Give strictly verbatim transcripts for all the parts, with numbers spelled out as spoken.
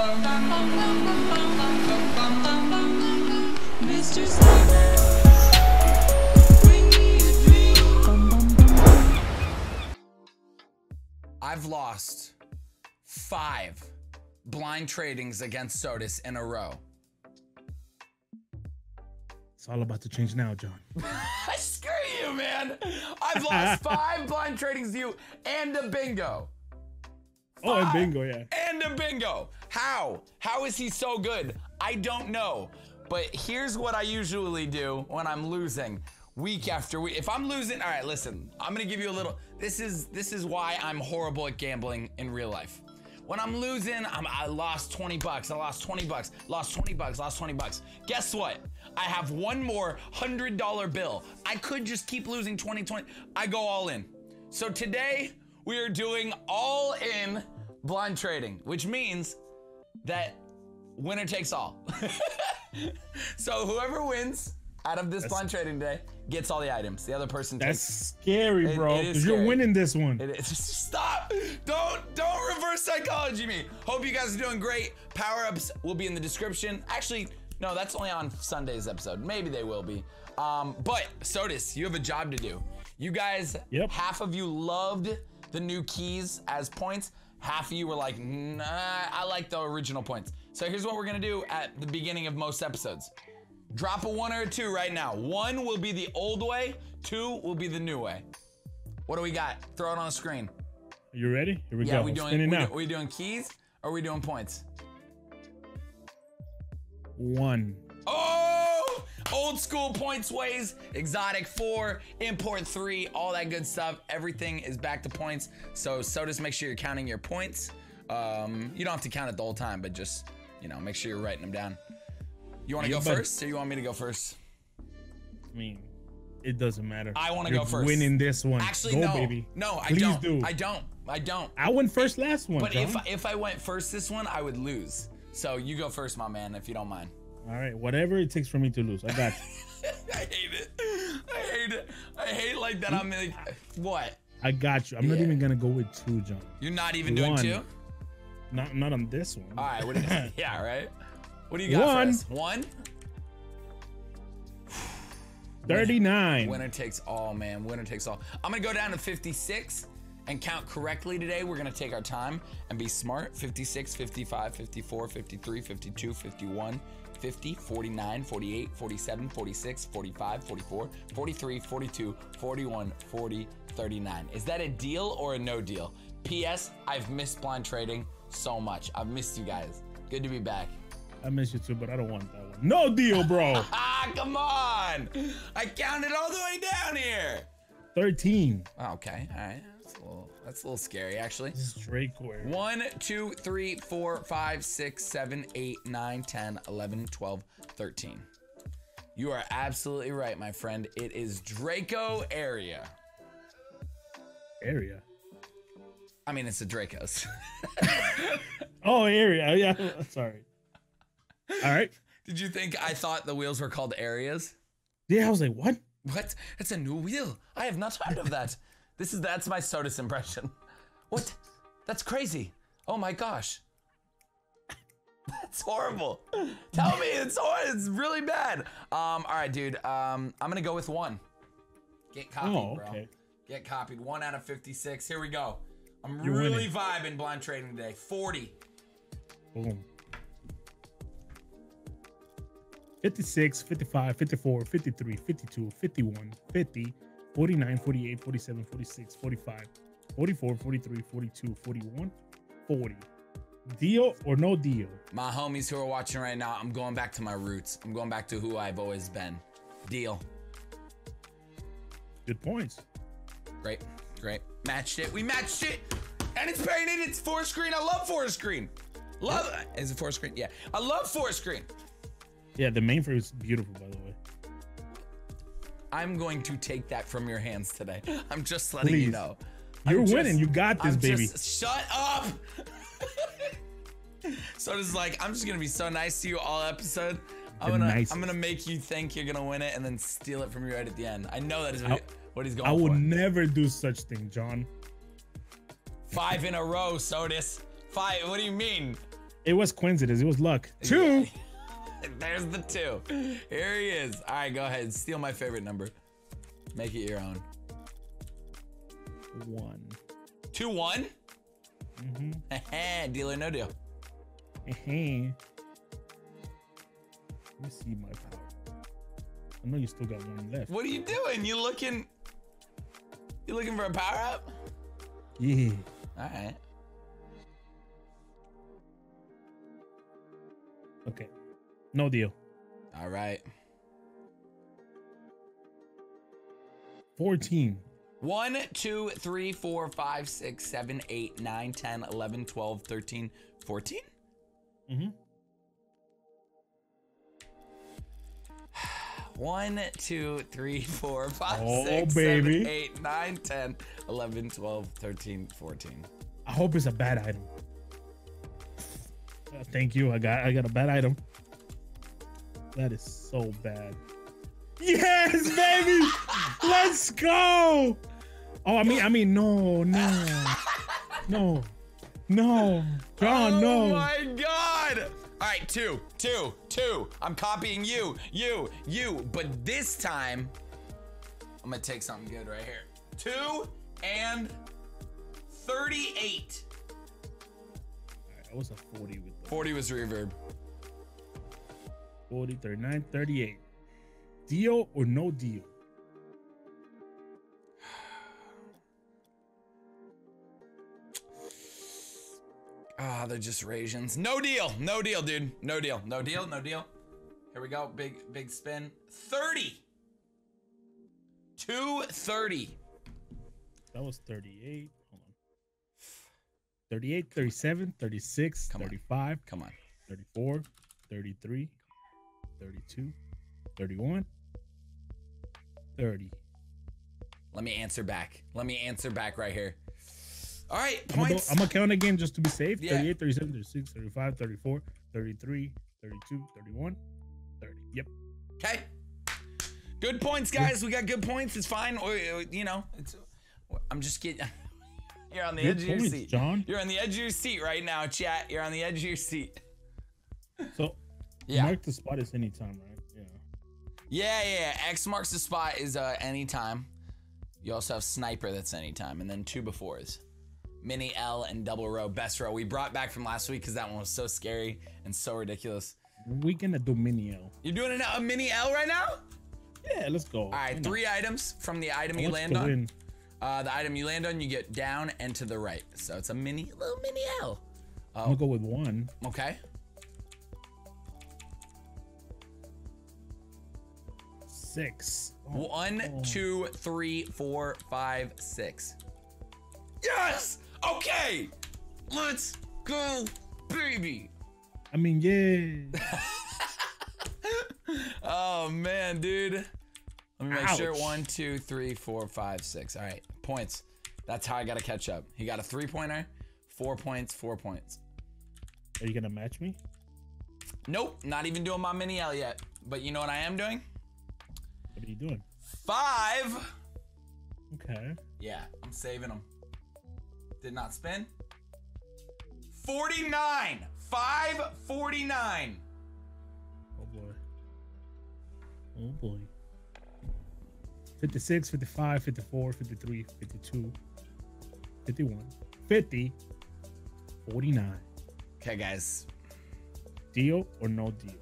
I've lost five blind tradings against SOTUS in a row. It's all about to change now, John. Screw you, man. I've lost five blind tradings to you and a bingo. Five. Oh, and bingo, yeah. And a bingo. How? How is he so good? I don't know. But here's what I usually do when I'm losing week after week. If I'm losing, all right, listen, I'm going to give you a little. This is this is why I'm horrible at gambling in real life. When I'm losing, I'm, I lost twenty bucks. I lost twenty bucks. Lost twenty bucks. Lost twenty bucks. Guess what? I have one more one hundred dollar bill. I could just keep losing twenty, twenty. I go all in. So today, we are doing all in blind trading, which means that winner takes all. So whoever wins out of this that's, blind trading day gets all the items. The other person takes. That's scary, bro. It, it is scary. You're winning this one. It is. Stop. Don't don't reverse psychology me. Hope you guys are doing great. Power-ups will be in the description. Actually, no, that's only on Sunday's episode. Maybe they will be. Um, but SOTUS, you have a job to do. You guys, yep. Half of you loved the new keys as points. Half of you were like, nah, I like the original points. So here's what we're gonna do at the beginning of most episodes. Drop a one or a two right now. One will be the old way, two will be the new way. What do we got? Throw it on the screen. Are you ready? Here we yeah, go. We doing, we do, are we doing keys or are we doing points? One. Oh! Old school points ways, exotic four, import three, all that good stuff. Everything is back to points. So, so just make sure you're counting your points. Um, you don't have to count it the whole time, but just, you know, make sure you're writing them down. You want to yeah, go first, or you want me to go first? I mean, it doesn't matter. I want to go first. Winning this one. Actually, go, no, baby. No, I Please don't. Do. I don't. I don't. I went first last one. But John. if if I went first this one, I would lose. So you go first, my man, if you don't mind. All right, whatever it takes for me to lose, I got you. I hate it. I hate it. I hate like that. I'm like, what? I got you. I'm yeah. not even gonna go with two, John. You're not even one. doing two? Not not on this one. All right. What is, yeah. Right. What do you got One. for us? One? thirty-nine. Winner takes all, man. Winner takes all. I'm going to go down to fifty-six and count correctly today. We're going to take our time and be smart. fifty-six, fifty-five, fifty-four, fifty-three, fifty-two, fifty-one, fifty, forty-nine, forty-eight, forty-seven, forty-six, forty-five, forty-four, forty-three, forty-two, forty-one, forty, thirty-nine. Is that a deal or a no deal? P S. I've missed blind trading so much. I've missed you guys. Good to be back. I miss you too, but I don't want that one. No deal, bro. Come on. I counted all the way down here. thirteen. Okay. All right. That's a little, that's a little scary, actually. Straight square. one, two, three, four, five, six, seven, eight, nine, ten, eleven, twelve, thirteen. You are absolutely right, my friend. It is Draco area. Area? I mean, it's the Dracos. Oh, area. Yeah. Sorry. All right. Did you think I thought the wheels were called areas? Yeah, I was like, what? What? It's a new wheel. I have not heard of that. This is that's my SOTUS impression. What? That's crazy. Oh my gosh. That's horrible. Tell me it's it's really bad. Um, all right, dude. Um, I'm gonna go with one. Get copied, oh, okay. bro. Get copied. One out of fifty-six. Here we go. I'm You're really winning. vibing blind trading today. forty. Boom. fifty-six, fifty-five, fifty-four, fifty-three, fifty-two, fifty-one, fifty, forty-nine, forty-eight, forty-seven, forty-six, forty-five, forty-four, forty-three, forty-two, forty-one, forty. Deal or no deal? My homies who are watching right now, I'm going back to my roots. I'm going back to who I've always been. Deal. Good points. Great, great. Matched it. We matched it. And it's painted. It's four screen. I love four screen. Love. Is it four screen? Yeah. I love four screen. Yeah, the mainframe is beautiful, by the way. I'm going to take that from your hands today. I'm just letting Please. you know. You're I'm winning. Just, you got this, I'm baby. Just, shut up. So it's like, I'm just going to be so nice to you all episode. I'm going nice. to make you think you're going to win it and then steal it from you right at the end. I know that is I, what he's going I for. I would never do such thing, John. Five in a row, SOTUS. Five. What do you mean? It was coincidence. It was luck. Two. There's the two. Here he is. All right, go ahead. Steal my favorite number. Make it your own. One. Two, one? Mm-hmm. Deal or no deal. Let me see my power. I know you still got one left. What are you doing? You looking... You looking for a power up? Yeah. All right. Okay. No deal. All right. fourteen. one, two, three, four, five, six, seven, eight, nine, ten, eleven, twelve, thirteen, fourteen? Mm-hmm. one, two, three, four, five, six, seven, eight, nine, ten, eleven, twelve, thirteen, fourteen. I hope it's a bad item. Uh, thank you. I got I got a bad item. That is so bad. Yes, baby. Let's go. Oh, I mean, I mean, no, no, no, no, John, oh no. Oh my God. All right, two, two, two. I'm copying you, you, you. But this time, I'm gonna take something good right here. two and thirty-eight. All right, I was a forty with that. forty was reverb. forty, thirty-nine, thirty-eight. Deal or no deal? Ah, oh, they're just Rasians. No deal. No deal, dude. No deal. No deal. No deal. Here we go. Big, big spin. thirty. two thirty. That was thirty-eight. Hold on. thirty-eight, thirty-seven, thirty-six, Come thirty-five. On. Come on. thirty-four, thirty-three, thirty-two, thirty-one. thirty. Let me answer back. Let me answer back right here. All right, points. I'm gonna count again just to be safe. Yeah. thirty-eight, thirty-seven, thirty-six, thirty-five, thirty-four, thirty-three, thirty-two, thirty-one, thirty. Yep. Okay. Good points, guys. We got good points. It's fine. Or, or you know, it's, I'm just getting. You're on the good edge points, of your seat, John. You're on the edge of your seat right now, chat. You're on the edge of your seat. So, yeah. Mark the spot is anytime, right? Yeah, yeah, yeah. X marks the spot is uh, anytime. You also have sniper, that's anytime, and then two befores. Mini L and double row, best row. We brought back from last week because that one was so scary and so ridiculous. We're gonna do mini L. You're doing a, a mini L right now? Yeah, let's go. All right, three items from the item you land on. Uh, the item you land on, you get down and to the right. So it's a mini, little mini L. Uh, I'll go with one. Okay. Six. Oh, One, oh. two, three, four, five, six. Yes! Okay! Let's go, baby! I mean, yeah. Oh, man, dude. Let me make Ouch. sure. One, two, three, four, five, six. All right, points. That's how I got to catch up. He got a three-pointer, four points, four points. Are you going to match me? Nope, not even doing my mini L yet. But you know what I am doing? What are you doing? Five. Okay. Yeah, I'm saving them. Did not spin. forty-nine. five forty-nine. Oh, boy. Oh, boy. fifty-six, fifty-five, fifty-four, fifty-three, fifty-two, fifty-one, fifty, forty-nine. Okay, guys. Deal or no deal?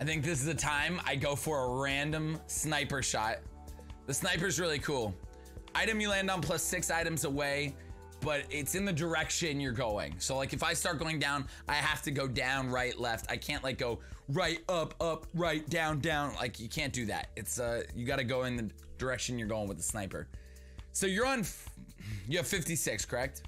I think this is the time I go for a random sniper shot. The sniper's really cool. Item you land on plus six items away, but it's in the direction you're going. So like if I start going down, I have to go down, right, left. I can't like go right, up, up, right, down, down. Like you can't do that. It's uh, you gotta go in the direction you're going with the sniper. So you're on, you have fifty-six, correct?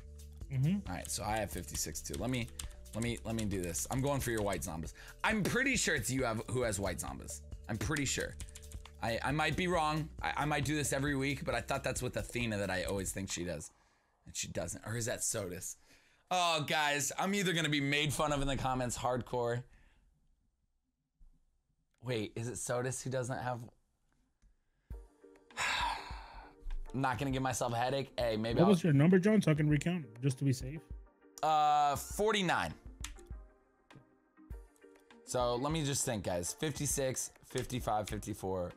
Mm-hmm. All right, so I have fifty-six too. Let me. Let me let me do this. I'm going for your white Zombas. I'm pretty sure it's you have who has white Zombas. I'm pretty sure. I, I might be wrong. I, I might do this every week, but I thought that's with Athena that I always think she does. And she doesn't. Or is that SOTUS? Oh, guys. I'm either going to be made fun of in the comments hardcore. Wait, is it SOTUS who doesn't have... I'm not going to give myself a headache. Hey, maybe What I'll... was your number, John, so I can recount just to be safe? uh, forty-nine. So let me just think, guys. fifty-six, fifty-five, fifty-four,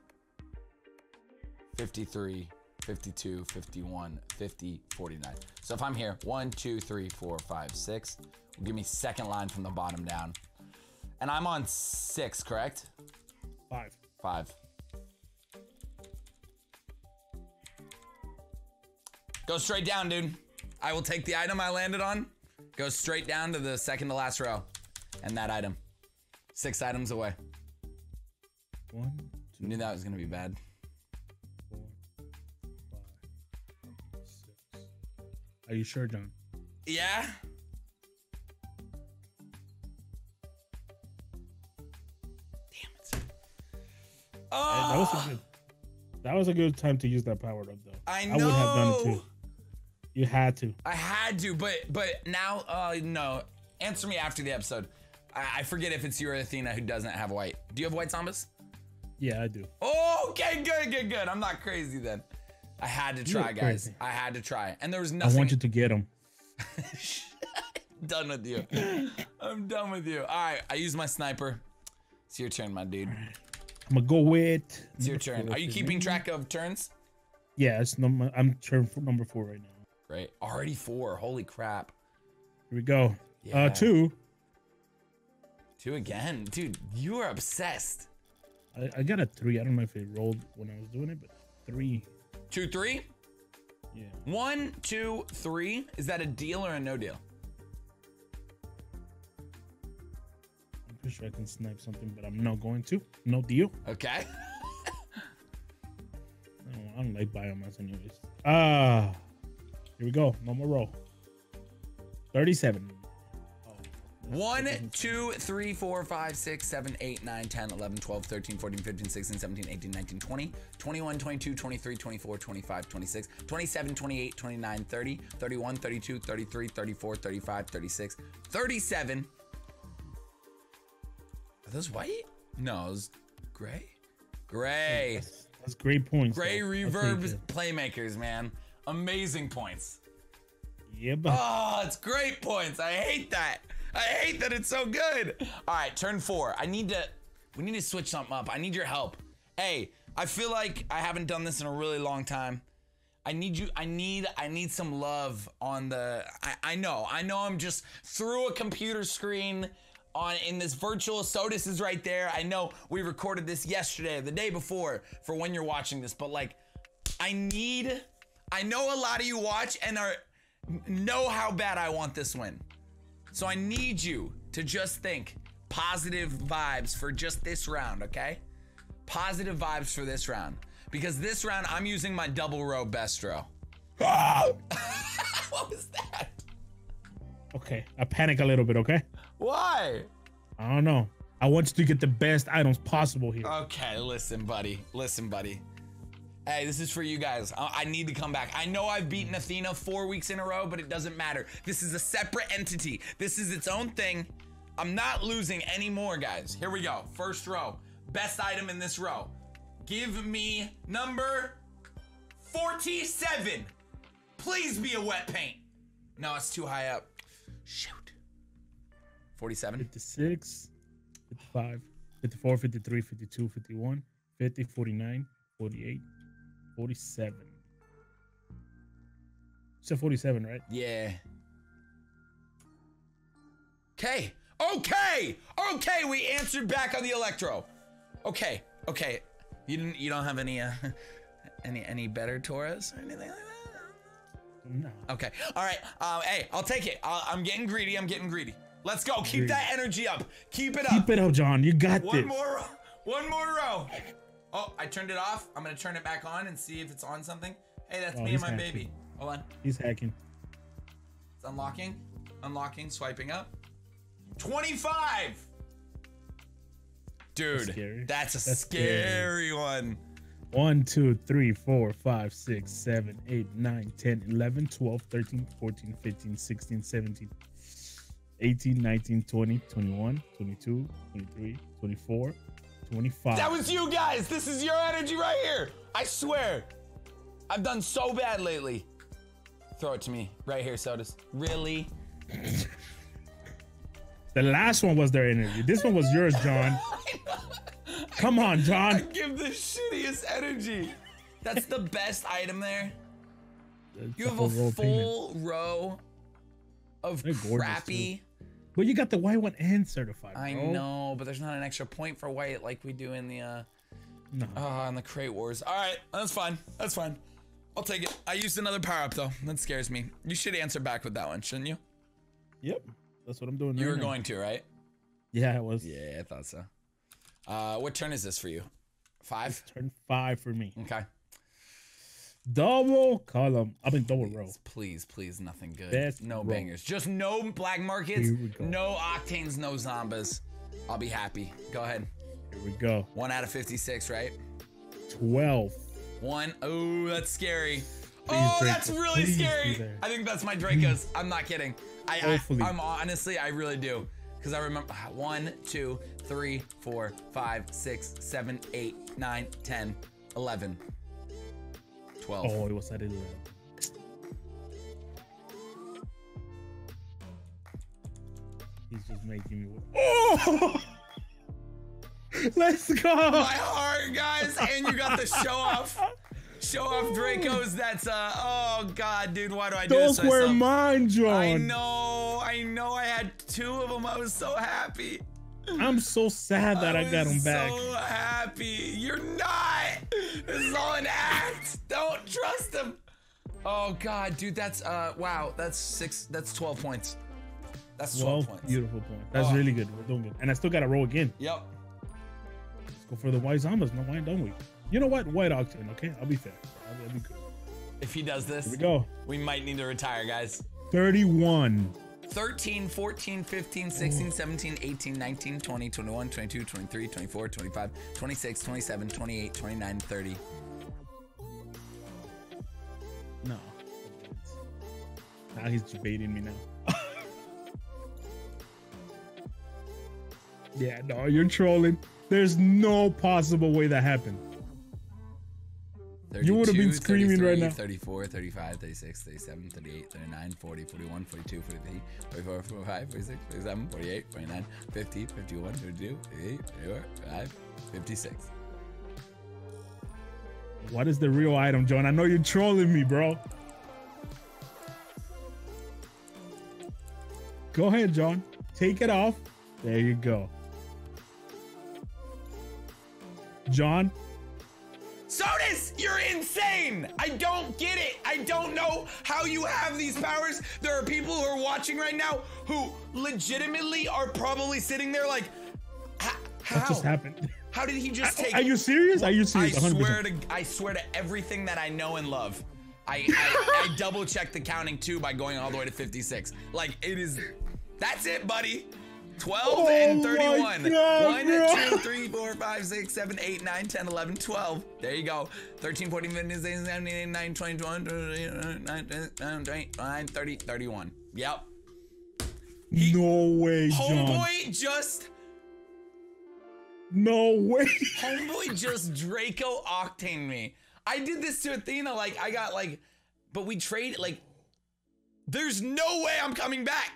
fifty-three, fifty-two, fifty-one, fifty, forty-nine. So if I'm here, one, two, three, four, five, six. We'll give me second line from the bottom down. And I'm on six, correct? Five. Five. Go straight down, dude. I will take the item I landed on. Go straight down to the second to last row. And that item. Six items away. One, two, I knew that was gonna be bad. Four, five, six. Are you sure, John? Yeah. Oh. That, was a good, that was a good time to use that power up, though. I know. I would have done it too. You had to. I had to, but but now, uh, no. Answer me after the episode. I, I forget if it's you or Athena who doesn't have white. Do you have white Zombas? Yeah, I do. Oh, okay, good, good, good. I'm not crazy then. I had to try, guys. Crazy. I had to try, and there was nothing. I want you to get them. Done with you. I'm done with you. All right, I use my sniper. It's your turn, my dude. I'm gonna go with. It's your turn. Are you keeping track of turns? Yeah, it's number. I'm turn for number four right now. Great, already four. Holy crap! Here we go. Yeah. Uh, two. Two again, dude. You are obsessed. I, I got a three. I don't know if it rolled when I was doing it, but three. Two, three. Yeah. One, two, three. Is that a deal or a no deal? I'm sure I can snipe something, but I'm not going to. No deal. Okay. I, don't, I don't like biomass anyways. Ah, uh, here we go. No more roll. thirty-seven. Oh, one, two, three, four, five, six, seven, eight, nine, ten, eleven, twelve, thirteen, fourteen, fifteen, sixteen, seventeen, eighteen, nineteen, twenty, twenty-one, twenty-two, twenty-three, twenty-four, twenty-five, twenty-six, twenty-seven, twenty-eight, twenty-nine, thirty, thirty-one, thirty-two, thirty-three, thirty-four, thirty-five, thirty-six, thirty-seven. Are those white? No, it was gray. Gray. That's, that's great points. Gray though. Reverbs, playmakers, man. Amazing points. Yeah, but oh, it's great points. I hate that. I hate that it's so good. All right, turn four. I need to. We need to switch something up. I need your help. Hey, I feel like I haven't done this in a really long time. I need you. I need. I need some love on the. I. I know. I know. I'm just through a computer screen. On in this virtual, SOTUS is right there. I know we recorded this yesterday, the day before, for when you're watching this, but like, I need, I know a lot of you watch and are know how bad I want this win. So I need you to just think positive vibes for just this round, okay? Positive vibes for this round. Because this round, I'm using my double row best row. What was that? Okay, I panic a little bit, okay? Why? I don't know. I want you to get the best items possible here. Okay, listen, buddy. Listen, buddy. Hey, this is for you guys. I, I need to come back. I know I've beaten Athena four weeks in a row, but it doesn't matter. This is a separate entity. This is its own thing. I'm not losing anymore, guys. Here we go. First row. Best item in this row. Give me number forty-seven. Please be a wet paint. No, it's too high up. Shoot. forty-seven, fifty-six, fifty-five, fifty-four, fifty-three, fifty-two, fifty-one, fifty, forty-nine, forty-eight, forty-seven. You said forty-seven, right? Yeah. Okay. Okay. Okay. We answered back on the electro. Okay. Okay. You didn't. You don't have any. Uh, any. Any better Torres or anything like that. No. Okay. All right. Um, hey, I'll take it. I'll, I'm getting greedy. I'm getting greedy. Let's go. Keep that energy up. Keep it up. Keep it up, John. You got this. One more, one more row. Oh, I turned it off. I'm going to turn it back on and see if it's on something. Hey, that's me and my baby. Hold on. He's hacking. It's unlocking. Unlocking. Swiping up. twenty-five. Dude, that's a scary one. one, two, three, four, five, six, seven, eight, nine, ten, eleven, twelve, thirteen, fourteen, fifteen, sixteen, seventeen. eighteen, nineteen, twenty, twenty-one, twenty-two, twenty-three, twenty-four, twenty-five. That was you guys. This is your energy right here. I swear. I've done so bad lately. Throw it to me right here, SOTUS. Really? The last one was their energy. This one was yours, John. Come on, John. I give the shittiest energy. That's the best item there. It's you have a full payment. row of They're crappy. But you got the white one and certified. Bro. I know, but there's not an extra point for white like we do in the uh, no. uh in the crate wars. All right, that's fine. That's fine. I'll take it. I used another power up though. That scares me. You should answer back with that one, shouldn't you? Yep. That's what I'm doing. You right were now. going to, right? Yeah, I was. Yeah, I thought so. Uh, what turn is this for you? Five? It's turn five for me. Okay. Double column. I mean, double please, row. Please, please, nothing good. Best no row. bangers. Just no black markets, no octanes, no Zombas. I'll be happy. Go ahead. Here we go. one out of fifty-six, right? twelve. One. Oh, that's scary. Please, oh, Draco. That's really please scary. I think that's my Dracos. I'm not kidding. I, I, I'm honestly, I really do. Because I remember one, two, three, four, five, six, seven, eight, nine, ten, eleven, twelve. Oh, it was at eleven. He's just making me. Oh! Let's go! My heart, guys, and you got the show off. Show off Dracos. That's uh oh god, dude, why do I do this? Those were mine, John. I know, I know. I had two of them. I was so happy. I'm so sad that I, I got them back. I'm so happy. You're not. This is all an act. Don't trust them. Oh god, dude, that's uh wow. That's six. That's twelve points. That's twelve, twelve points. Beautiful point. That's oh. really good. We're doing good. And I still got to roll again. Yep. Let's go for the white Zombas. No, why don't we? You know what? White Octane, okay? I'll be fair. I'll be good. If he does this, Here we go. We might need to retire, guys. thirty-one. thirteen, fourteen, fifteen, sixteen, oh. seventeen, eighteen, nineteen, twenty, twenty-one, twenty-two, twenty-three, twenty-four, twenty-five, twenty-six, twenty-seven, twenty-eight, twenty-nine, thirty. No. Now he's debating me now. Yeah, no, you're trolling. There's no possible way that happened. You would have been screaming right now. thirty-four, thirty-five, thirty-six, thirty-seven, thirty-eight, thirty-nine, forty, forty-one, forty-two, forty-three, forty-four, forty-five, forty-six, forty-seven, forty-eight, forty-nine, fifty, fifty-one, fifty-two, fifty-eight, fifty-four, fifty-five, fifty-six. What is the real item, John? I know you're trolling me, bro. Go ahead, John. Take it off. There you go. John? SOTUS, you're insane! I don't get it! I don't know how you have these powers. There are people who are watching right now who legitimately are probably sitting there like, how? That just happened. How did he just I, take- Are you serious? Are you serious? I swear to, I swear to everything that I know and love. I, I, I double checked the counting too by going all the way to fifty-six. Like it is, that's it, buddy. twelve oh and thirty-one. God, one, two, three, four, five, six, seven, eight, nine, ten, eleven, twelve. There you go. thirteen, fourteen, fifteen, sixteen, seventeen, eighteen, nineteen, twenty, twenty-one, twenty-two, twenty-three, twenty-nine, thirty, thirty-one. Yep. He, no way, John. Homeboy just. No way. Homeboy just Draco Octane me. I did this to Athena. Like, I got like, but we traded. Like, there's no way I'm coming back.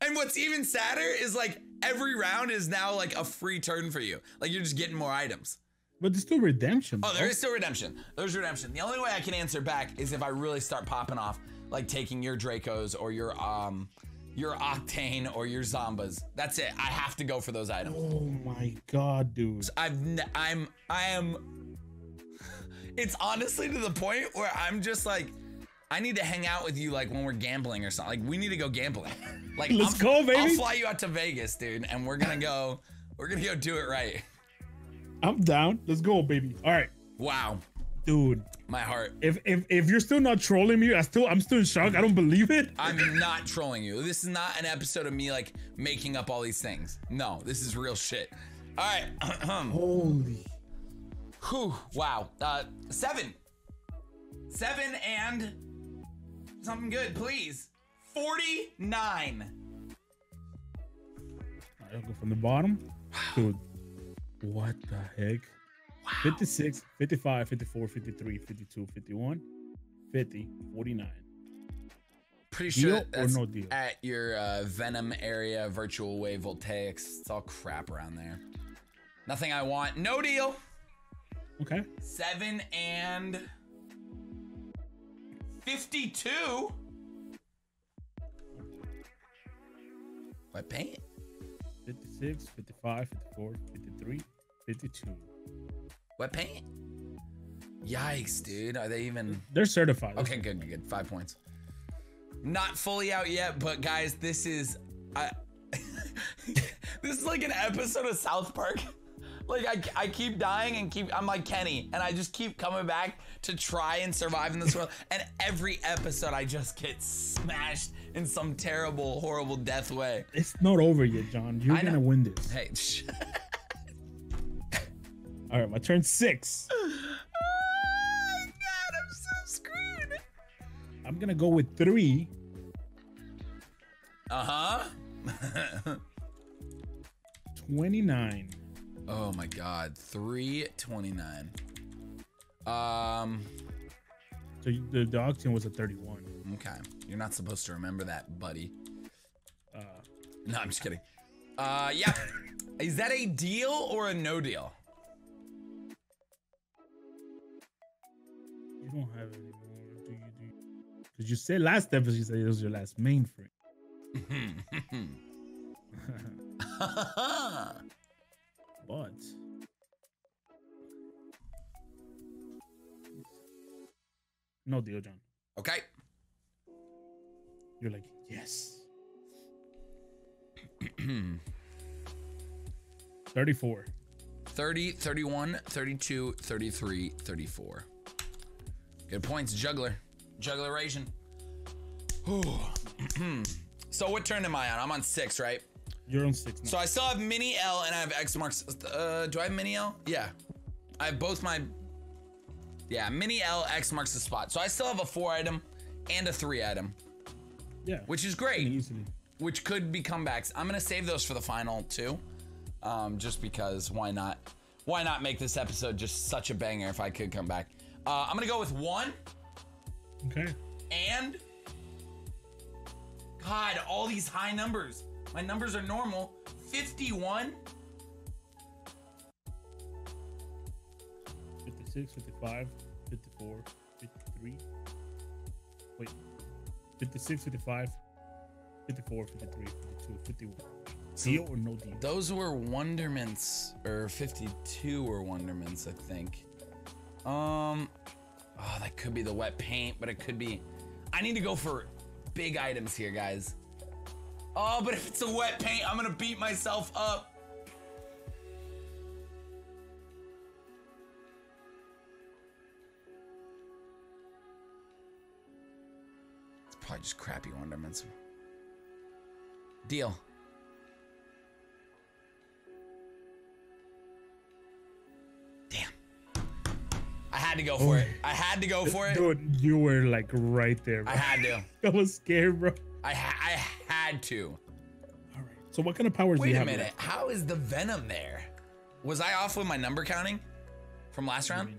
And what's even sadder is like every round is now like a free turn for you. Like you're just getting more items. But there's still redemption. Bro. Oh, there is still redemption. There's redemption. The only way I can answer back is if I really start popping off, like taking your Dracos or your um, your Octane or your Zombas. That's it. I have to go for those items. Oh my god, dude. So I've n I'm I am. It's honestly to the point where I'm just like. I need to hang out with you like when we're gambling or something. Like we need to go gambling. Like let's I'm, go, baby. I'll fly you out to Vegas, dude, and we're gonna go. We're gonna go do it right. I'm down. Let's go, baby. All right. Wow, dude. My heart. If if if you're still not trolling me, I still I'm still in shock. I don't believe it. I'm not trolling you. This is not an episode of me like making up all these things. No, this is real shit. All right. Holy. Whew. Wow. Uh, seven. Seven and. Something good, please. forty-nine. I'll go from the bottom. Dude, what the heck? Wow. fifty-six, fifty-five, fifty-four, fifty-three, fifty-two, fifty-one, fifty, forty-nine. Pretty sure deal that's or no deal? At your uh, Venom area, Virtual Wave, Voltaics. It's all crap around there. Nothing I want. No deal. Okay. Seven and fifty-two. I pay it. fifty-six, fifty-five, fifty-four, fifty-three, fifty-two. Wet paint? Yikes, dude. Are they even? They're certified. Okay, good, good, good. Five points. Not fully out yet, but guys, this is I this is like an episode of South Park. Like I, I keep dying and keep I'm like Kenny, and I just keep coming back to try and survive in this world. And every episode I just get smashed in some terrible, horrible death way. It's not over yet, John. You're I gonna know. win this. Hey. All right, my turn six. Oh, God, I'm so screwed. I'm gonna go with three. Uh huh. twenty-nine. Oh my God, three twenty-nine. Um. So the, the Octane was a thirty-one. Okay, you're not supposed to remember that, buddy. Uh, no, I'm just kidding. Uh, yeah. Is that a deal or a no deal? You don't have it anymore, do you? Do you? Because you said last episode, you said it was your last mainframe. But no deal, John. Okay. You're like, yes. thirty-four. thirty, thirty-one, thirty-two, thirty-three, thirty-four. Good points, juggler. Juggleration. So what turn am I on? I'm on six, right? You're on six now. So I still have mini L and I have X marks. Uh, do I have mini L? Yeah. I have both my. Yeah, mini L, X marks the spot. So I still have a four item and a three item. Yeah. Which is great. Easily. Which could be comebacks. I'm going to save those for the final two. Um, just because why not? Why not make this episode just such a banger if I could come back? Uh, I'm going to go with one. Okay. And. God, all these high numbers. My numbers are normal. fifty-one. fifty-six, fifty-five, fifty-four, fifty-three. Wait. fifty-six, fifty-five, fifty-four, fifty-three, fifty-two, fifty-one. So deal or no deal? Those were Wonderments, or fifty-two were Wonderments, I think. Um, oh, that could be the wet paint, but it could be. I need to go for big items here, guys. Oh, but if it's a wet paint, I'm gonna beat myself up. It's probably just crappy Wonderments. Deal. Damn. I had to go for oh. it. I had to go for it. Dude, you were like right there, bro. I had to. I was scared, bro. I, ha I had to. All right. So what kind of powers Wait do you have? Wait a minute. Left? How is the Venom there? Was I off with my number counting from last round?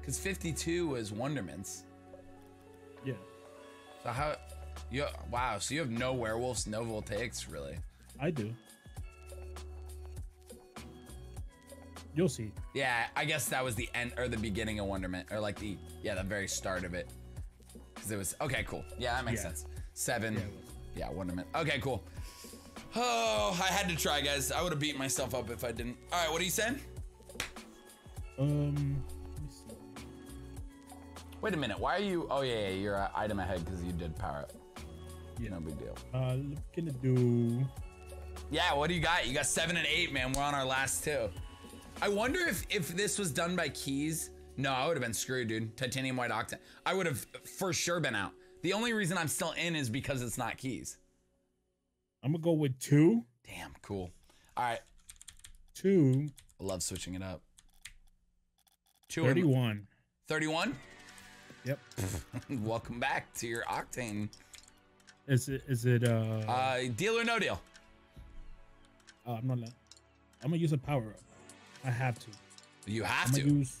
Because fifty-two was Wonderments. Yeah. So how? You, wow. So you have no Werewolves, no Voltaics, really? I do. You'll see. Yeah, I guess that was the end or the beginning of Wonderment, or like the yeah the very start of it. Because it was okay, cool. Yeah, that makes yeah. sense. Seven. Yeah, yeah, Wonderment. Okay, cool. Oh, I had to try, guys. I would have beat myself up if I didn't. All right, what are you saying? Um, let me see. Wait a minute. Why are you? Oh, yeah, yeah, you're an item ahead because you did power up. Yeah. No big deal. Uh, I'm gonna do. Yeah, what do you got? You got seven and eight, man. We're on our last two. I wonder if if this was done by keys. No, I would have been screwed, dude. Titanium white octane. I would have for sure been out. The only reason I'm still in is because it's not keys. I'm gonna go with two. Damn, cool. All right. Two. I love switching it up. Two. thirty-one. thirty-one? Yep. Welcome back to your Octane. Is it, is it, uh. Uh, deal or no deal? Uh, I'm not. I'm gonna use a power up. I have to. You have I'm to? Use,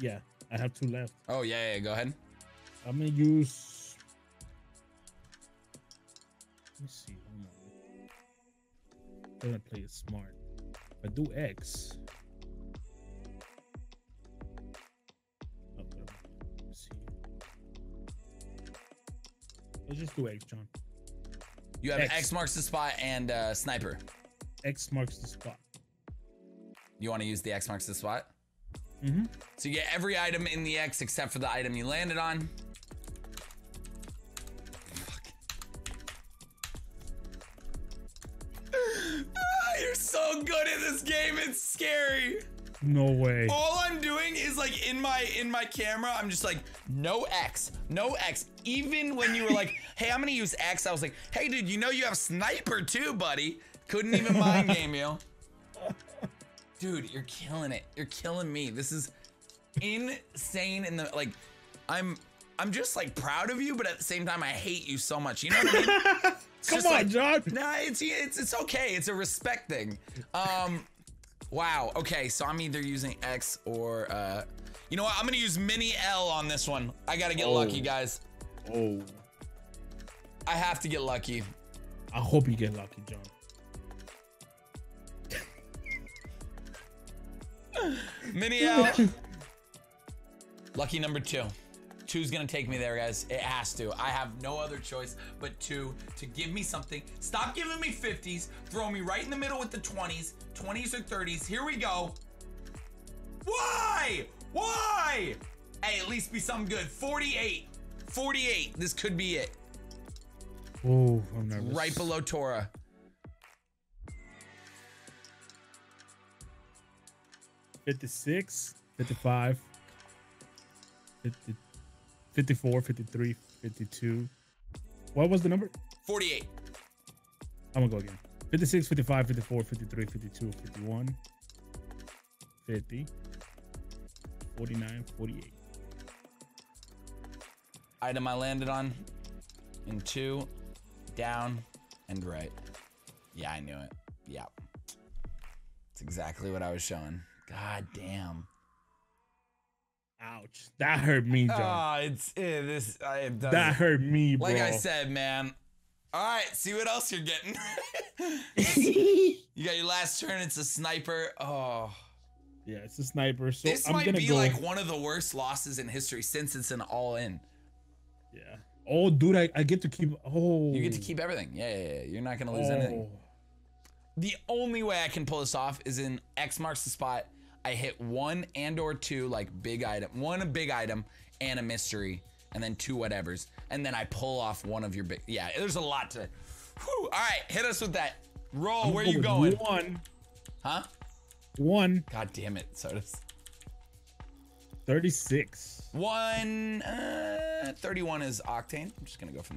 yeah, I have two left. Oh, yeah, yeah, go ahead. I'm gonna use. me see. I want to play it smart. I do X. Oh, let's see. Let's just do X, John. You have X, X marks the spot and uh, sniper. X marks the spot. You want to use the X marks the spot? Mm-hmm. So you get every item in the X except for the item you landed on. Fuck. Ah, you're so good at this game. It's scary. No way. All I'm doing is like in my in my camera, I'm just like, no X, no X. Even when you were like, hey, I'm gonna use X, I was like, hey, dude, you know you have sniper too, buddy. Couldn't even mind game you. Dude, you're killing it. You're killing me. This is insane. And the like, I'm, I'm just like proud of you, but at the same time, I hate you so much. You know what I mean? Come on, like, John. Nah, it's it's it's okay. It's a respect thing. Um, wow. Okay, so I'm either using X or, uh, you know what? I'm gonna use mini L on this one. I gotta get oh. lucky, guys. Oh. I have to get lucky. I hope you get lucky, John. Mini L. Lucky number two. Two's gonna take me there, guys. It has to. I have no other choice but two to give me something. Stop giving me fifties. Throw me right in the middle with the twenties. twenties or thirties. Here we go. Why? Why? Hey, at least be something good. forty-eight. forty-eight. This could be it. Oh, I'm nervous. Right below Torah. fifty-six, fifty-five, fifty, fifty-four, fifty-three, fifty-two. What was the number? forty-eight. I'm gonna go again. fifty-six, fifty-five, fifty-four, fifty-three, fifty-two, fifty-one, fifty, forty-nine, forty-eight. Item I landed on in two, down and right. Yeah, I knew it. Yeah. It's exactly what I was showing. God damn. Ouch. That hurt me, John. Oh, it's eh, this I, it that hurt me, bro. Like I said, man. All right, see what else you're getting. You got your last turn. It's a sniper. Oh. Yeah, it's a sniper. So this I'm might gonna be go. like one of the worst losses in history since it's an all-in. Yeah. Oh, dude, I, I get to keep. Oh. You get to keep everything. Yeah, yeah, yeah. You're not gonna lose oh. anything. The only way I can pull this off is in X marks the spot. I hit one and or two like big item, one a big item and a mystery, and then two whatevers, and then I pull off one of your big. Yeah, there's a lot to. Whew. All right, hit us with that. Roll. Where are you going? One. Huh? One. God damn it, Sotus. Thirty-six. One. Uh, Thirty-one is Octane. I'm just gonna go from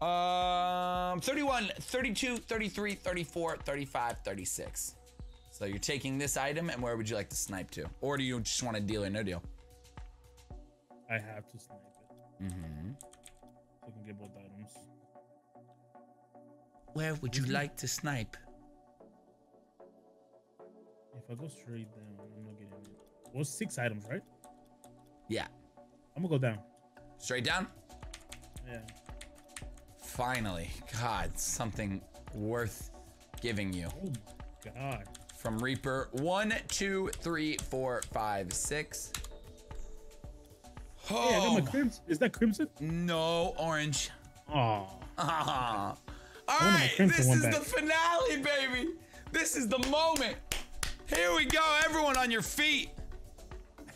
there. Um, thirty-one, thirty-two, thirty-three, thirty-four, thirty-five, thirty-six. So you're taking this item, and where would you like to snipe to? Or do you just want to deal or no deal? I have to snipe it. Mm-hmm. I can get both items. Where would you like to snipe? If I go straight down, I'm not getting it. Well, six items, right? Yeah. I'm gonna go down. Straight down? Yeah. Finally, God, something worth giving you. Oh my God. From Reaper, one, two, three, four, five, six. Oh, hey, I got my crimson. Is that crimson? No, orange. Oh. Ah. All right, this is back. The finale, baby. This is the moment. Here we go, everyone on your feet.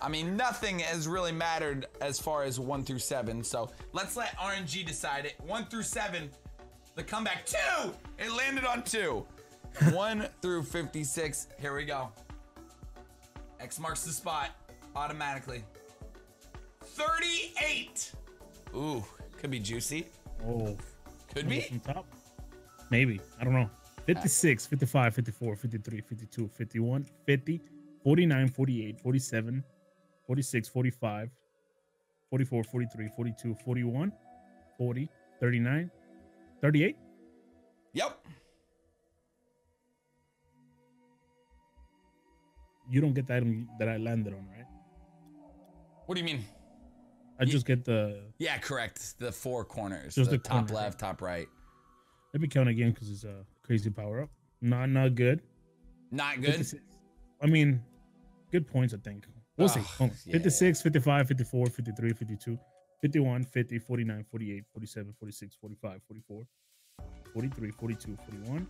I mean, nothing has really mattered as far as one through seven. So let's let R N G decide it. One through seven, the comeback. Two, it landed on two. One through fifty-six. Here we go. X marks the spot automatically. thirty-eight. Ooh, could be juicy. Oh, could be. From top? Maybe. I don't know. fifty-six, fifty-five, fifty-four, fifty-three, fifty-two, fifty-one, fifty, forty-nine, forty-eight, forty-seven. forty-six, forty-five, forty-four, forty-three, forty-two, forty-one, forty, thirty-nine, thirty-eight. Yep. You don't get the item that I landed on, right? What do you mean? I just get the... Yeah, correct. The four corners. Just the, the top corner. Left, top right. Let me count again because it's a crazy power up. Not, not good. Not good? fifty-six. I mean, good points, I think. We'll oh, see. Hold on. Yeah. fifty-six, fifty-five, fifty-four, fifty-three, fifty-two, fifty-one, fifty, forty-nine, forty-eight, forty-seven, forty-six, forty-five, forty-four, forty-three, forty-two, forty-one,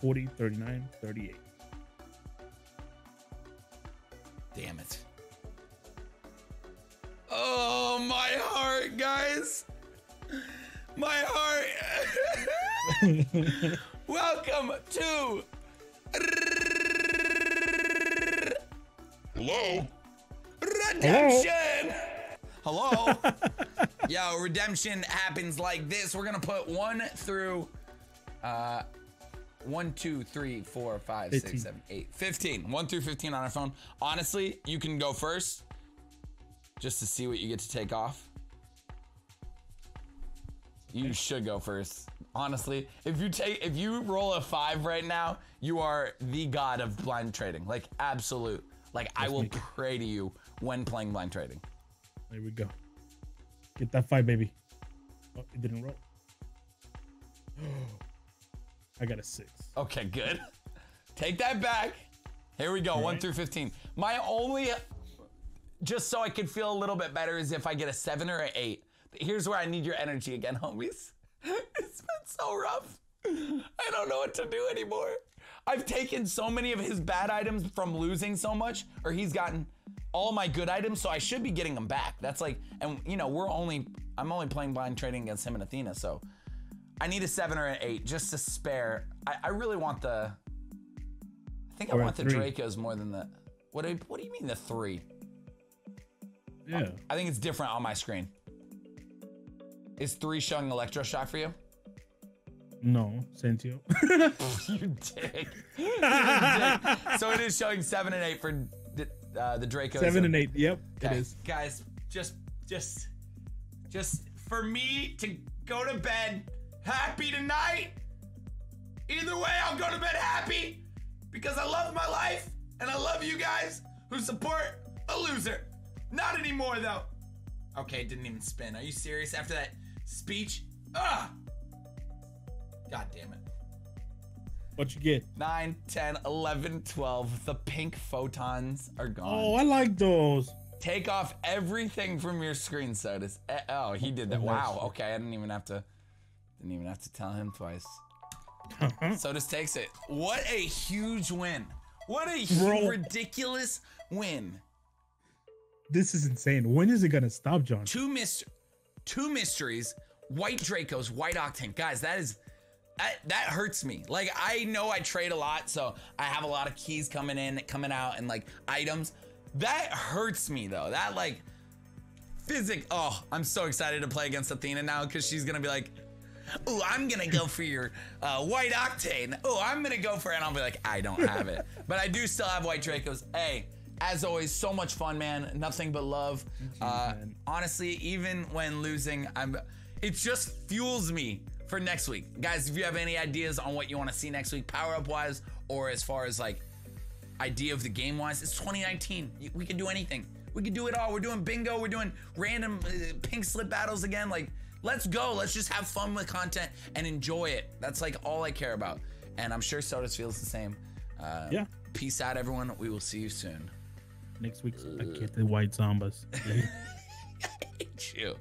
forty, thirty-nine, thirty-eight. Damn it. Oh, my heart, guys. My heart. Welcome to... Hello? Redemption! Hello? Hello? Yo, redemption happens like this. We're going to put one through... Uh, one, two, three, four, five, six, seven, eight, fifteen. one through fifteen on our phone. Honestly, you can go first just to see what you get to take off. You should go first. Honestly, if you take if you roll a five right now, you are the god of blind trading. Like absolute. Like Let's I will pray to you when playing blind trading. There we go. Get that five, baby. Oh, it didn't roll. I got a six. Okay, good. Take that back. Here we go, right. one through fifteen. My only, just so I could feel a little bit better, is if I get a seven or an eight. But here's where I need your energy again, homies. It's been so rough. I don't know what to do anymore. I've taken so many of his bad items from losing so much, or he's gotten all my good items, so I should be getting them back. That's like, and you know, we're only, I'm only playing blind trading against him and Athena, so. I need a seven or an eight just to spare. I, I really want the. I think I want the Dracos more than the. What do you, what do you mean the three? Yeah. Um, I think it's different on my screen. Is three showing Electroshock for you? No, Sentio. You dick. You dick. So it is showing seven and eight for uh, the Dracos. Seven and eight. Yep, okay. It is. Guys, just, just, just for me to go to bed. Happy tonight. Either way, I'll go to bed happy because I love my life and I love you guys who support a loser. Not anymore though. Okay, it didn't even spin. Are you serious after that speech? Ah! God damn it. What you get? nine, ten, eleven, twelve. The pink photons are gone. Oh, I like those. Take off everything from your screen, Sotus. Oh, he did that. Wow. Okay, I didn't even have to. Didn't even have to tell him twice. SOTUS takes it. What a huge win. What a Bro. ridiculous win. This is insane. When is it going to stop, John? Two, myst two mysteries, white Dracos, white Octane. Guys, that is... That, that hurts me. Like, I know I trade a lot, so I have a lot of keys coming in, coming out, and, like, items. That hurts me, though. That, like, physic... Oh, I'm so excited to play against Athena now because she's going to be like... Oh, I'm gonna go for your uh, white Octane. Oh, I'm gonna go for it. And I'll be like, I don't have it, but I do still have white Dracos. Hey, as always, so much fun, man. Nothing but love. Uh, honestly, even when losing, I'm. It just fuels me for next week, guys. If you have any ideas on what you want to see next week, power up wise, or as far as like idea of the game wise, it's twenty nineteen. We can do anything. We can do it all. We're doing bingo. We're doing random uh, pink slip battles again, like. Let's go. Let's just have fun with content and enjoy it. That's like all I care about. And I'm sure SOTUS feels the same. Uh, yeah. Peace out, everyone. We will see you soon. Next week, uh, I get the white Zombas. I hate you.